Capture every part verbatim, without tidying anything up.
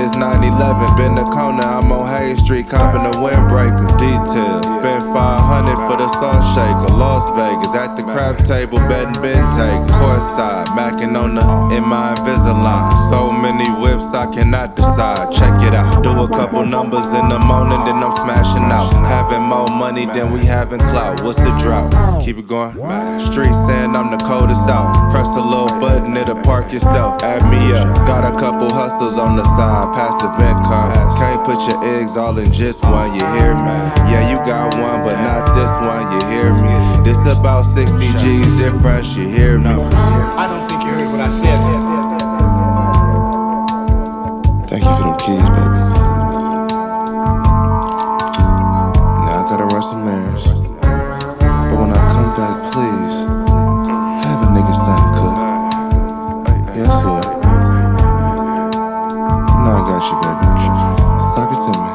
it's nine eleven. Bend the corner, I'm on Hay Street, copping a windbreaker. Details, spent five hundred for the salt shaker. Las Vegas, at the crab table, betting been taken. Courtside, macking on the, in my Invisalign. So many whips, I cannot decide. Check it out. Do a couple numbers in the morning, then I'm smashing out. Having more money than we having clout. What's the drought? Keep it going. Street saying I'm the coldest out. Press a little button, it'll park yourself. Add me up. Got a couple hustles on the side, passive income. Can't put your eggs all in just one, you hear me? Yeah, you got one, but not this one, you hear me? This about sixty G's difference, you hear me? I don't think you heard what I said. Thank you for them keys, baby. Now I gotta run some errands, but when I come back, please have a nigga something cooked. Yes, Lord. No, I got you, baby. Suck it to me.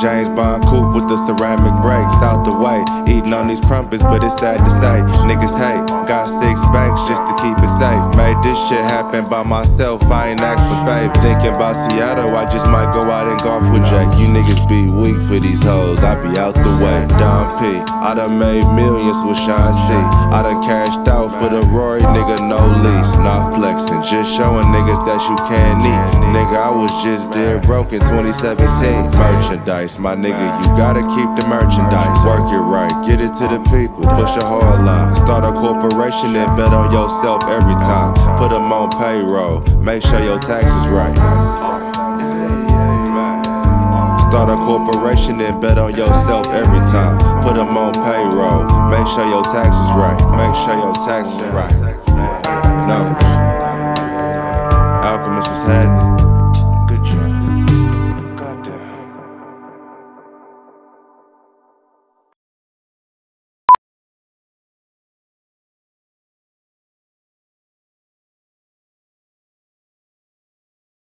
James Bond coupe with the ceramic brakes, out the way. Eating on these crumpets, but it's sad to say. Niggas hate, got six banks just to keep it safe. Made this shit happen by myself, I ain't asked for favor. Thinking about Seattle, I just might go out and golf with Jake. You niggas be weak for these hoes, I be out the way. Dom P, I done made millions with Sean T. I done cashed out for the Rory, nigga, no lease. Not flexing, just showing niggas that you can eat. Nigga, I was just dead broke in twenty seventeen. Merchandise, my nigga, you gotta keep the merchandise. Work it right, get it to the people. Push a hard line, start a corporation and bet on yourself every time. Put them on payroll, make sure your taxes right. Start a corporation and bet on yourself every time. Put them on payroll, make sure your taxes right. Make sure your taxes right. No. Alchemist was heading.